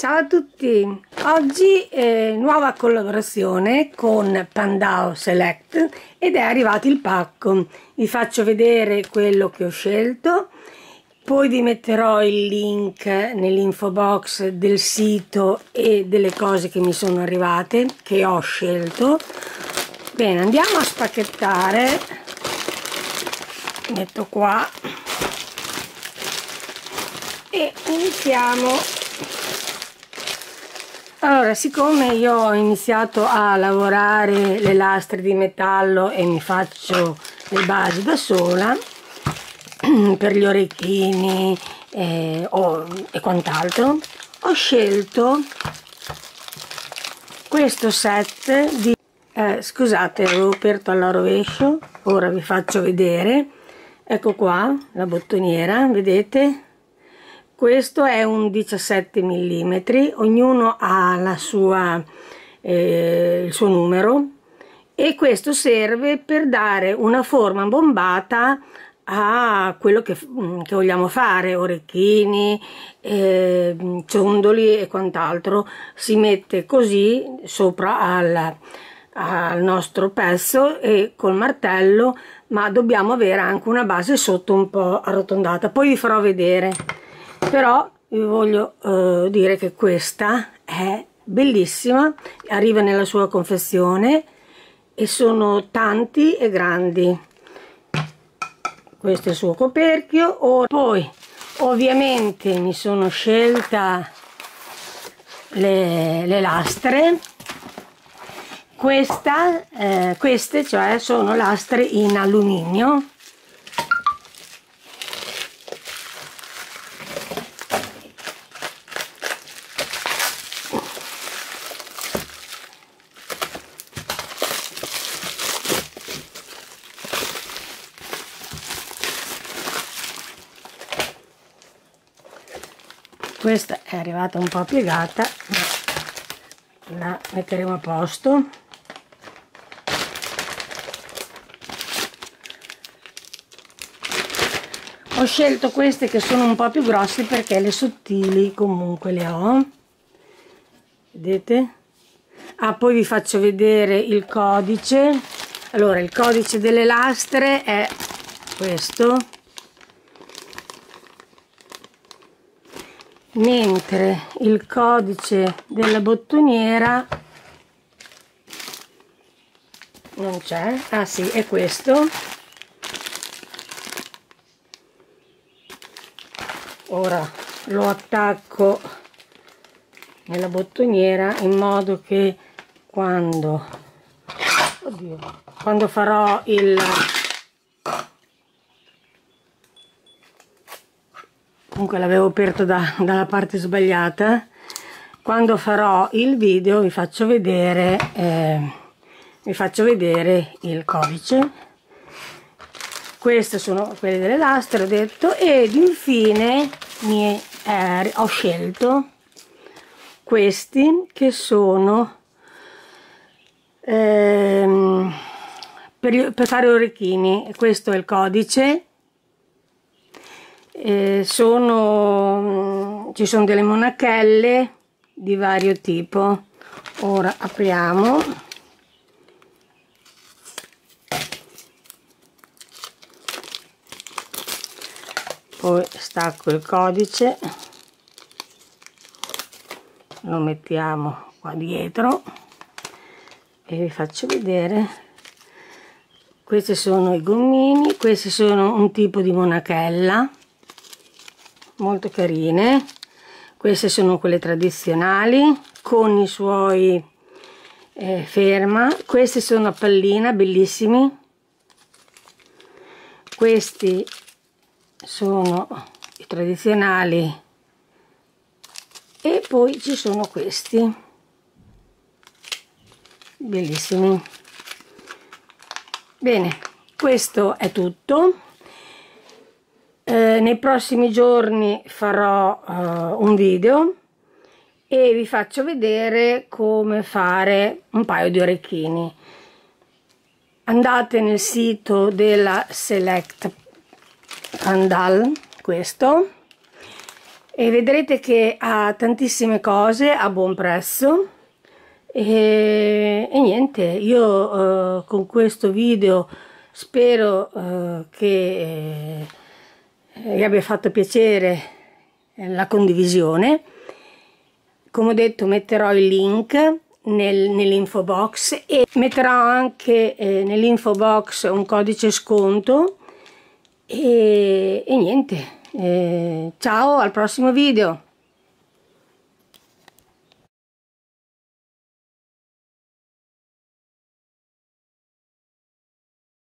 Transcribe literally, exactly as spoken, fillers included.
Ciao a tutti, oggi eh, nuova collaborazione con Pandahall Select ed è arrivato il pacco. Vi faccio vedere quello che ho scelto, poi vi metterò il link nell'info box del sito e delle cose che mi sono arrivate, che ho scelto. Bene, andiamo a spacchettare, metto qua e iniziamo. Allora, siccome io ho iniziato a lavorare le lastre di metallo e mi faccio le basi da sola per gli orecchini eh, o, e quant'altro, ho scelto questo set di... Eh, scusate, avevo aperto alla rovescio, ora vi faccio vedere. Ecco qua la bottoniera, vedete? Questo è un diciassette millimetri, ognuno ha la sua, eh, il suo numero, e questo serve per dare una forma bombata a quello che, che vogliamo fare, orecchini, eh, ciondoli e quant'altro. Si mette così sopra al, al nostro pezzo e col martello, ma dobbiamo avere anche una base sotto un po' arrotondata, poi vi farò vedere. Però vi voglio eh, dire che questa è bellissima, arriva nella sua confezione e sono tanti e grandi. Questo è il suo coperchio. Ora, poi ovviamente mi sono scelta le, le lastre. Questa, eh, queste cioè sono lastre in alluminio. Questa è arrivata un po' piegata, ma la metteremo a posto. Ho scelto queste che sono un po' più grosse perché le sottili comunque le ho. Vedete? Ah, poi vi faccio vedere il codice. Allora, il codice delle lastre è questo. Mentre il codice della bottoniera non c'è, ah sì, è questo. Ora lo attacco nella bottoniera in modo che quando, oddio, quando farò il comunque l'avevo aperto da, dalla parte sbagliata. Quando farò il video vi faccio vedere eh, vi faccio vedere il codice. Queste sono quelle delle lastre, ho detto, ed infine mi, eh, ho scelto questi che sono eh, per, per fare orecchini. Questo è il codice. Eh, sono, ci sono delle monachelle di vario tipo. Ora apriamo, poi stacco il codice, lo mettiamo qua dietro e vi faccio vedere. Questi sono i gommini, questi sono un tipo di monachella molto carine. Queste sono quelle tradizionali con i suoi eh, ferma. Questi sono a pallina, bellissimi. Questi sono i tradizionali e poi ci sono questi bellissimi. Bene, questo è tutto. Eh, nei prossimi giorni farò uh, un video e vi faccio vedere come fare un paio di orecchini. Andate nel sito della Select Pandahall, questo, e vedrete che ha tantissime cose a buon prezzo. E, e niente, io eh, con questo video spero eh, che eh, vi abbia fatto piacere la condivisione. Come ho detto, metterò il link nel, nell'info box, e metterò anche eh, nell'info box un codice sconto. E, e niente, eh, ciao, al prossimo video.